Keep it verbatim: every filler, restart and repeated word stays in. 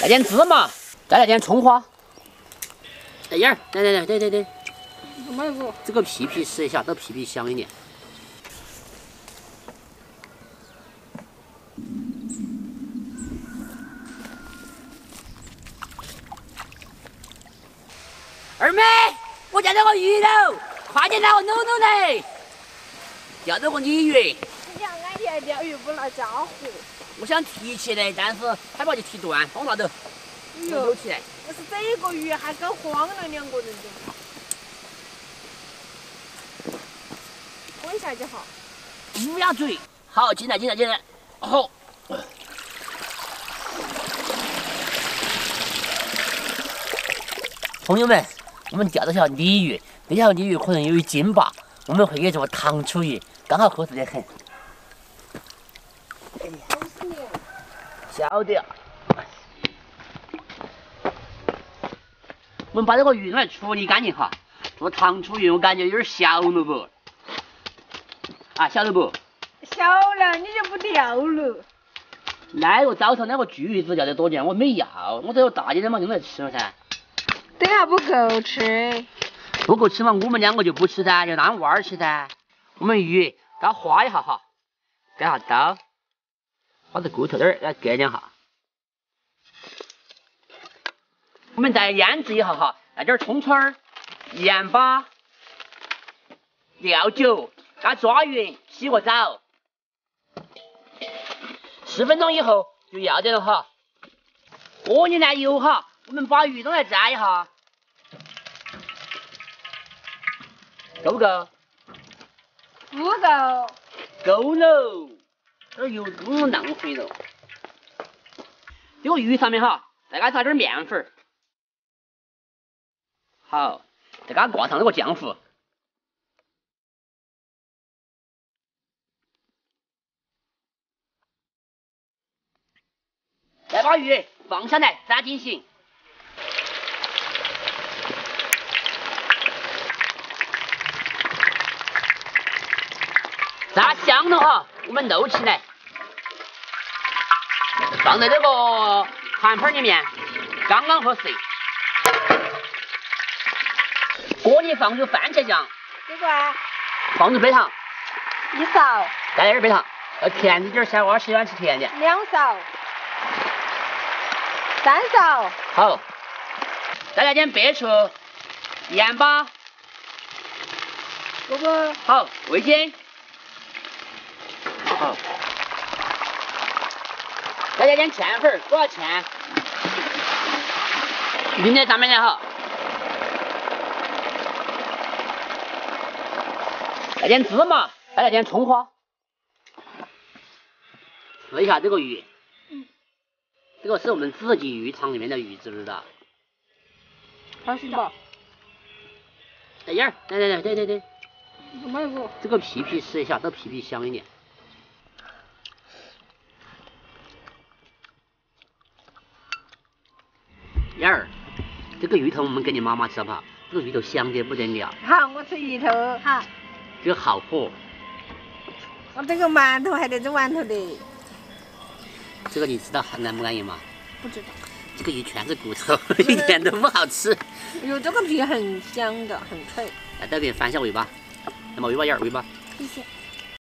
来点芝麻，再来点葱花。哎呀，来来来，对对对，这个皮皮试一下，这皮皮香一点。二妹，我钓到个鱼了，快点来我弄弄嘞！钓到个鲤鱼。你想俺爹钓鱼不拿家伙？我想提起来，但是害怕就提断，帮我拿走。扭起来。不是这一个鱼还够慌了两个人的，滚一下就好。乌鸦嘴，好，进来进来进来，好。朋友们，我们钓到条鲤鱼，这条鲤鱼可能由于筋吧，我们会给做糖醋鱼，刚好合适得很。 小点，我们把这个鱼来处理干净哈。做糖醋鱼我感觉有点小了不？啊，小了不？小了，你就不钓了。那个早上那个橘子钓的多点，我没要，我只有大一点嘛，用来吃了噻。等下不够吃。不够吃嘛，我们两个就不吃噻，就让娃儿吃噻。我们鱼刀划一下哈，给下刀。 把这骨头点儿来割两下，我们再腌制一下哈，来点葱花儿、盐巴、料酒，给它抓匀，洗个澡。十分钟以后就要得了哈。锅里来油哈，我们把鱼都来炸一下，够不够？不够。够喽。 这油都浪费了。这个鱼上面哈，再给它撒点面粉儿，好，再给它挂上这个浆糊。再把鱼放下来，再进行。炸香了哈。 我们摟起来，放在这个盘盘里面，刚刚合适。锅里放入番茄酱，这个、啊、放入白糖，一勺，再来点白糖，要甜一点，小娃喜欢吃甜的。两勺，三勺，好，再来点白醋、盐巴，哥哥，好，味精。 好，再加点芡粉，多少芡？淋在上面来哈。来点芝麻，再来点葱花。试一下这个鱼，嗯、这个是我们自己鱼塘里面的鱼，知不知道？好吃吧？哎呀，来来来，对对对。这个皮皮试一下，这皮皮香一点。 燕儿，这个鱼头我们给你妈妈吃好不好？这个鱼头香的不得了。好，我吃鱼头。好。这个好货。我这个馒头还得这馒头的。这个你知道难不难用吗？不知道。这个鱼全是骨头，一点都不好吃。有这个皮很香的，很脆。来，这边翻一下尾巴，那么尾巴燕儿尾巴。谢谢。